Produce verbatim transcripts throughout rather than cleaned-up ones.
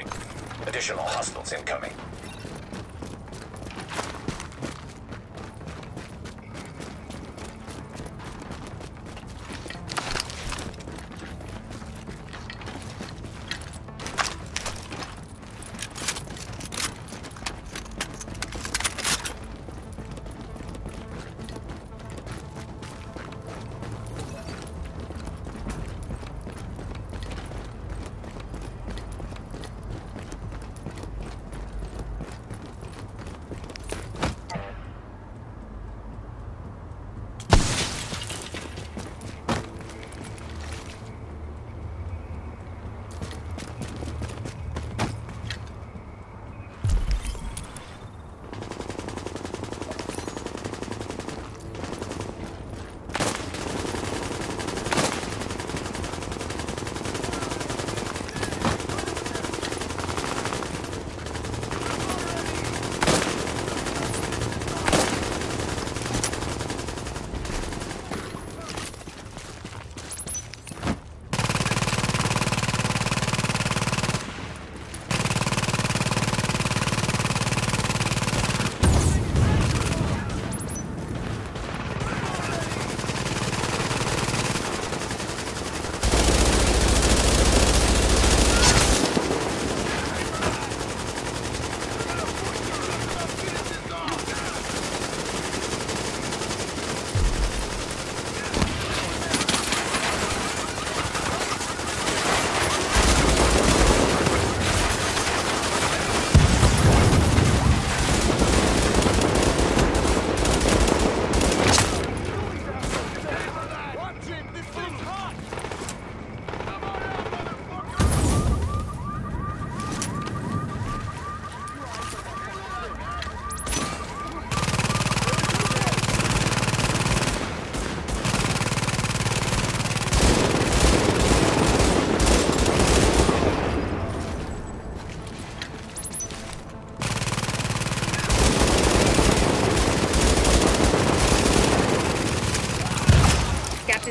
incoming. Additional hostiles incoming.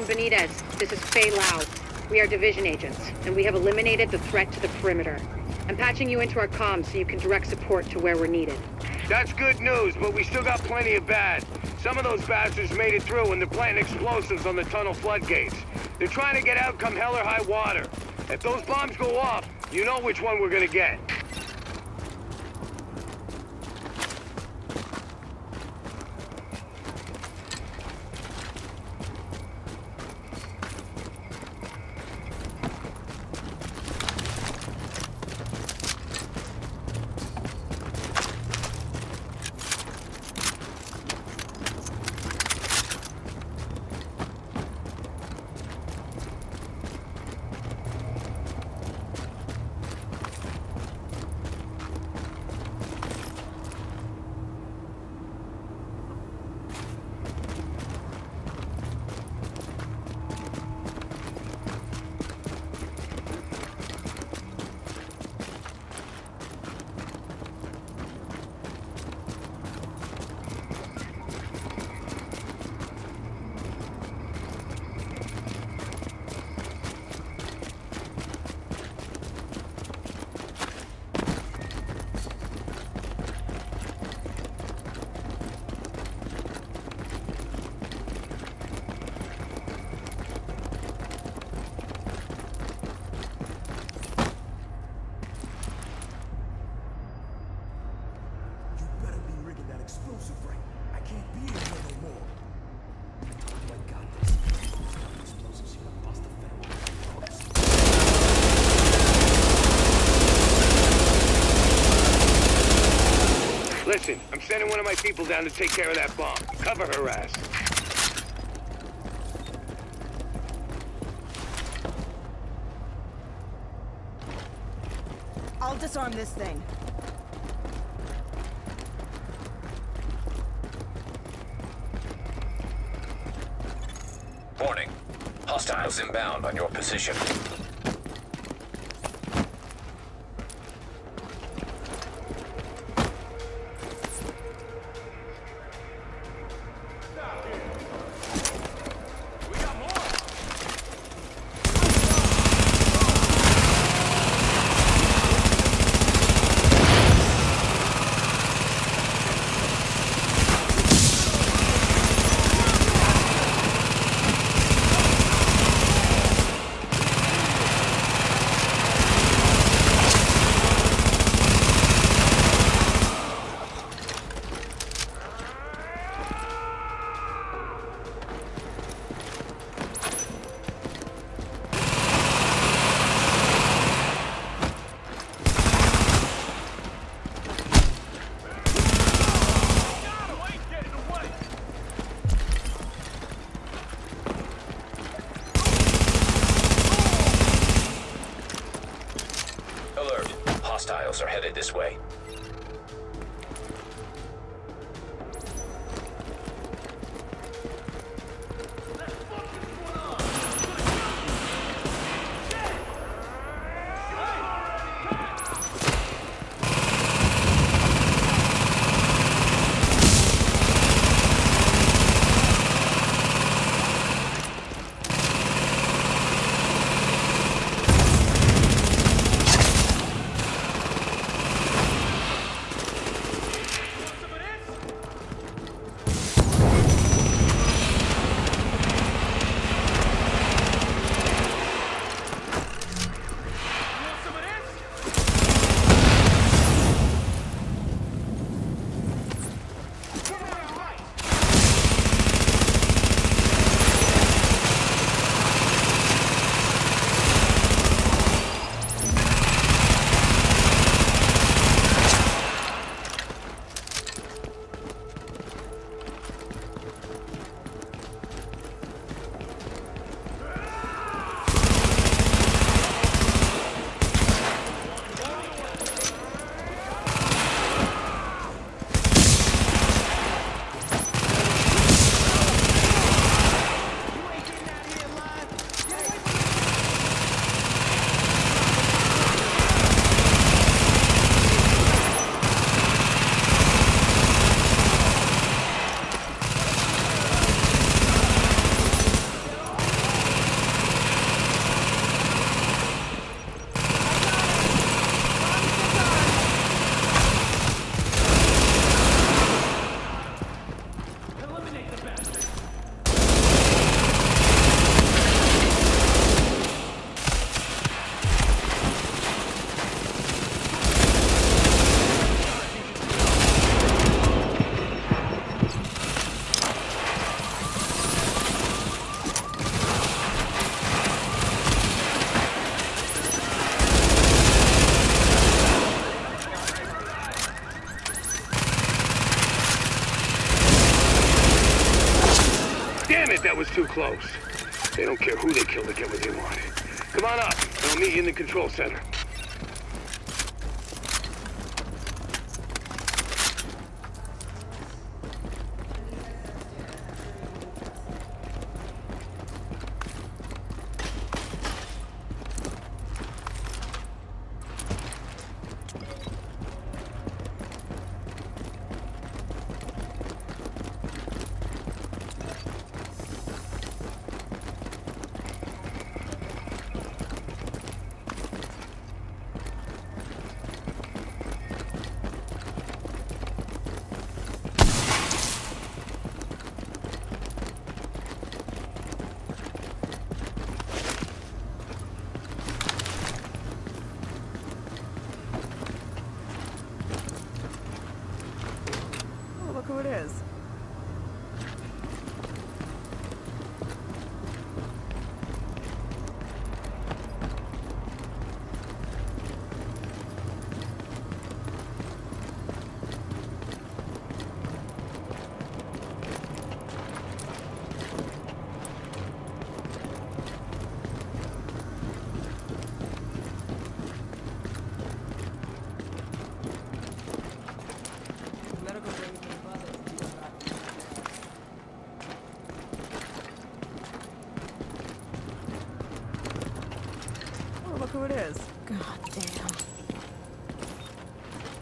Benita, this is Faye Lau. We are division agents, and we have eliminated the threat to the perimeter. I'm patching you into our comms so you can direct support to where we're needed. That's good news, but we still got plenty of bad. Some of those bastards made it through and they're planting explosives on the tunnel floodgates. They're trying to get out come hell or high water. If those bombs go off, you know which one we're gonna get. Listen, I'm sending one of my people down to take care of that bomb. Cover her ass. I'll disarm this thing. Warning. Hostiles inbound on your position. Hostiles are headed this way. Too close. They don't care who they kill to get what they want. Come on up, and I'll meet you in the control center.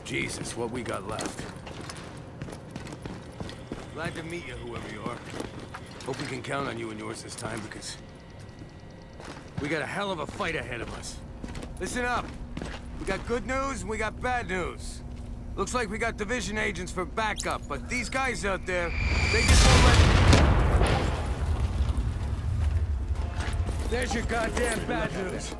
Jesus, what we got left. Glad to meet you, whoever you are. Hope we can count on you and yours this time, because we got a hell of a fight ahead of us. Listen up. We got good news and we got bad news. Looks like we got division agents for backup, but these guys out there, they just won't let... There's your goddamn bad news. Let's go!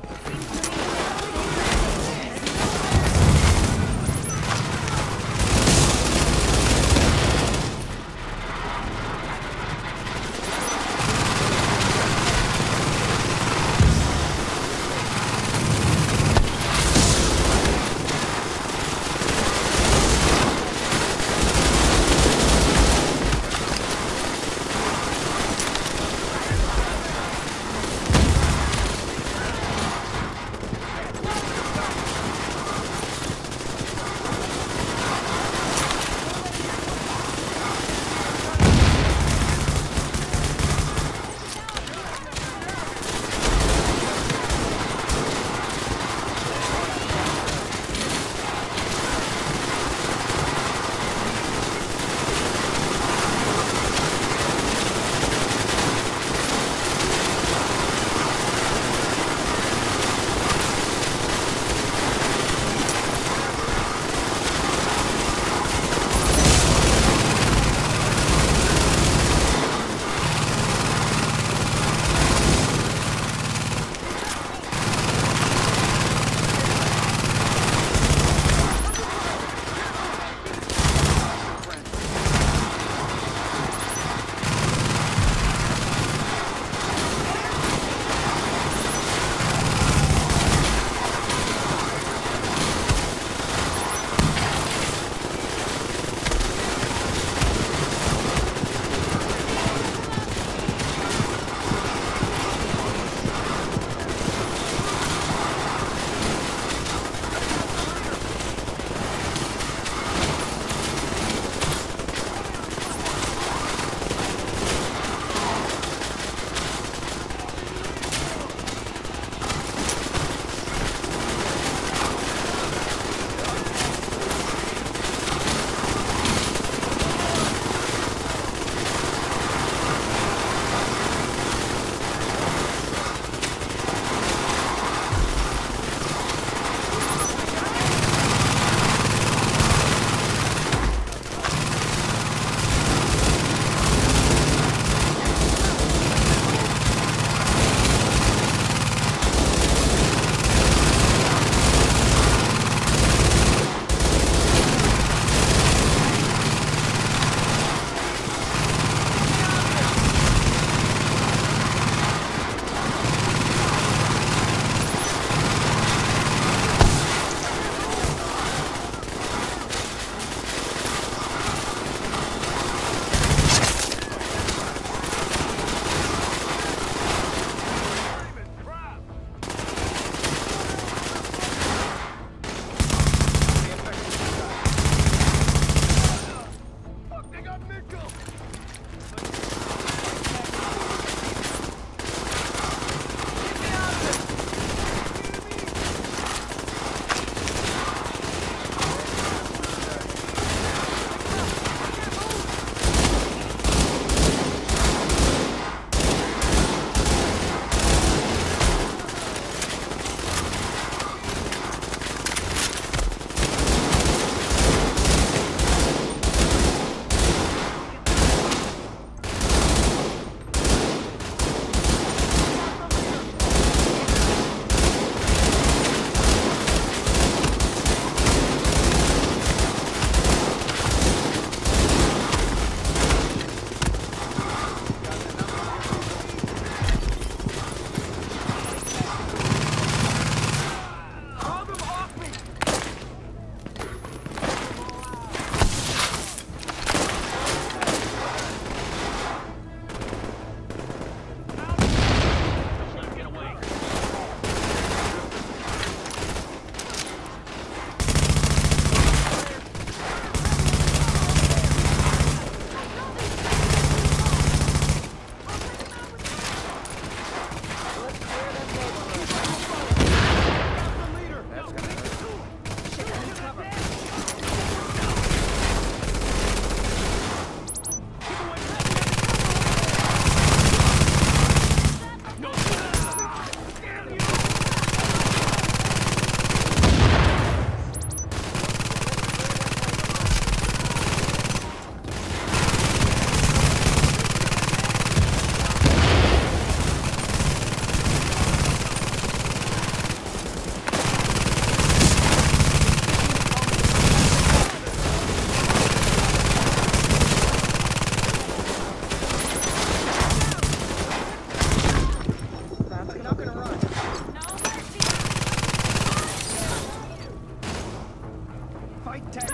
Fight tank.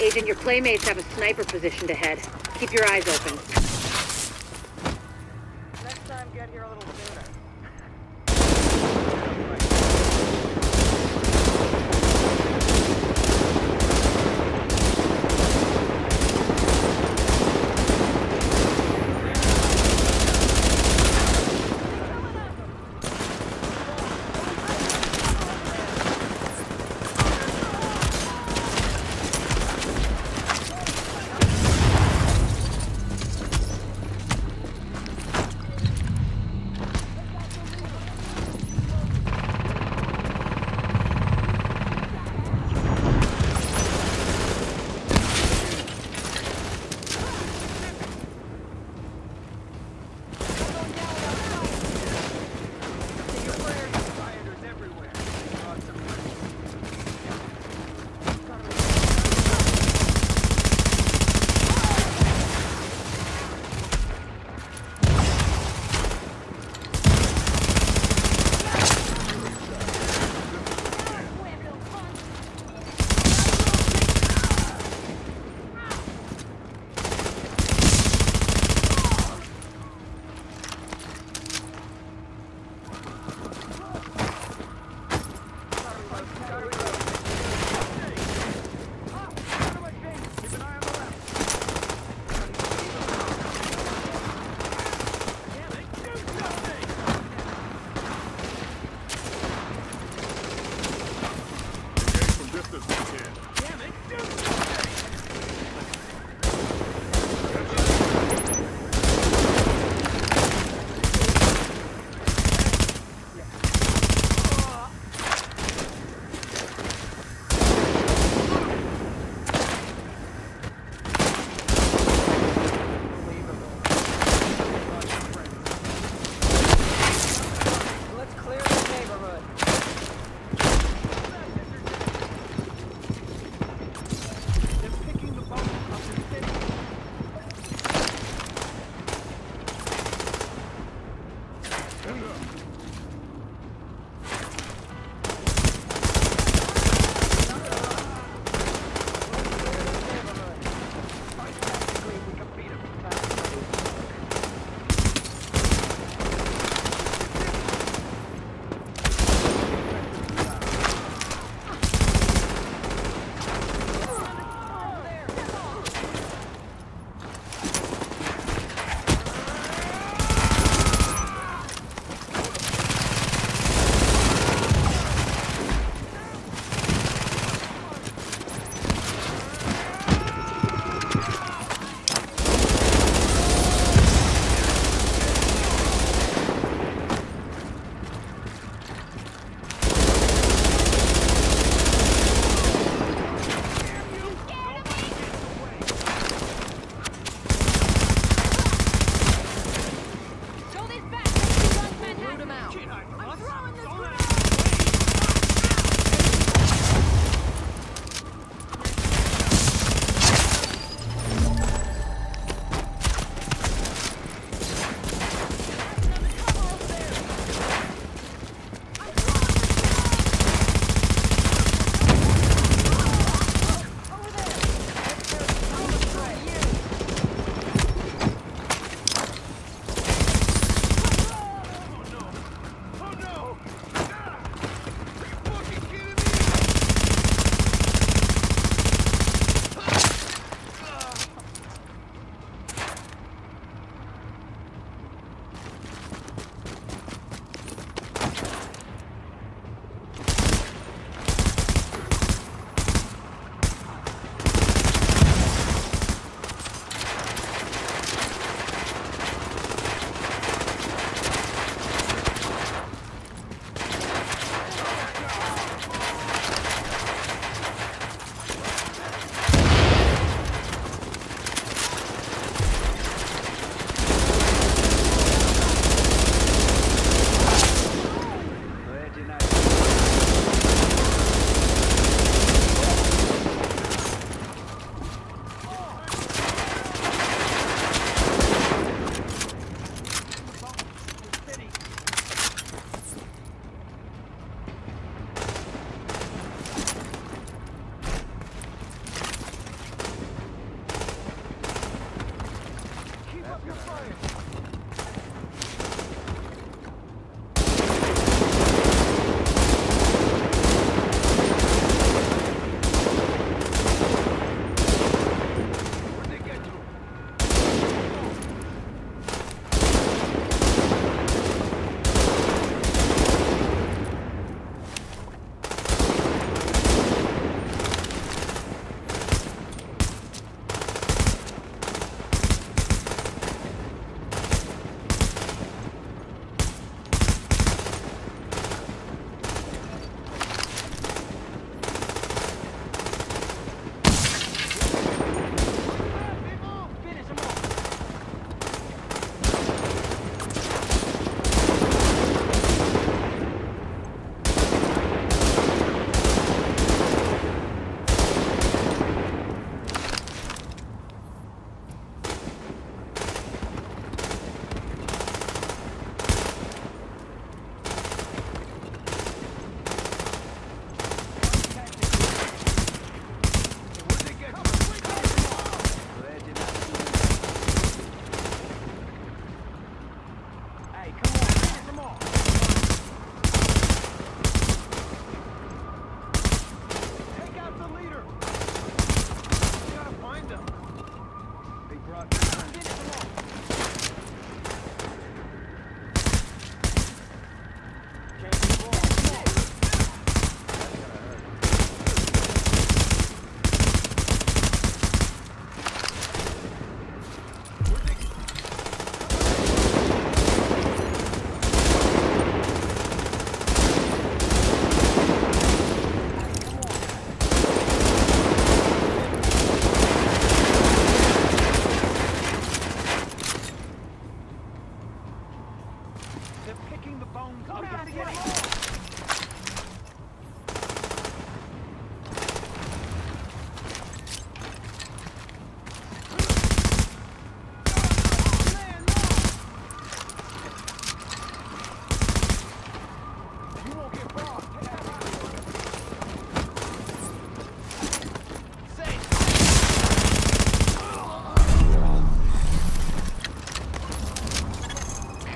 Agent, your playmates have a sniper positioned ahead. Keep your eyes open. Next time, get here a little sooner. Hey, come on, finish them off. Take out the leader. We gotta find them. They brought them. Finish them off. Can't be wrong.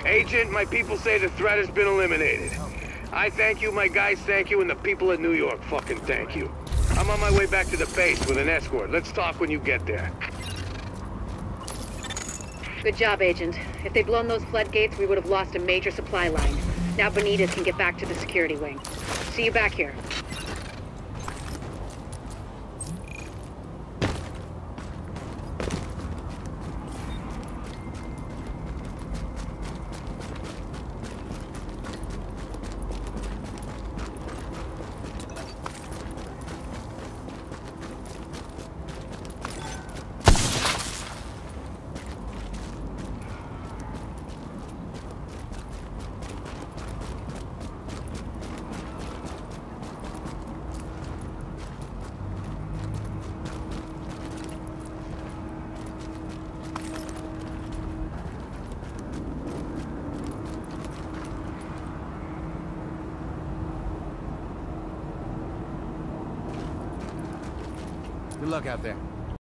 Agent, my people say the threat has been eliminated. I thank you, my guys thank you, and the people of New York fucking thank you. I'm on my way back to the base with an escort. Let's talk when you get there. Good job, Agent. If they'd blown those floodgates, we would have lost a major supply line. Now Benita can get back to the security wing. See you back here. Good luck out there.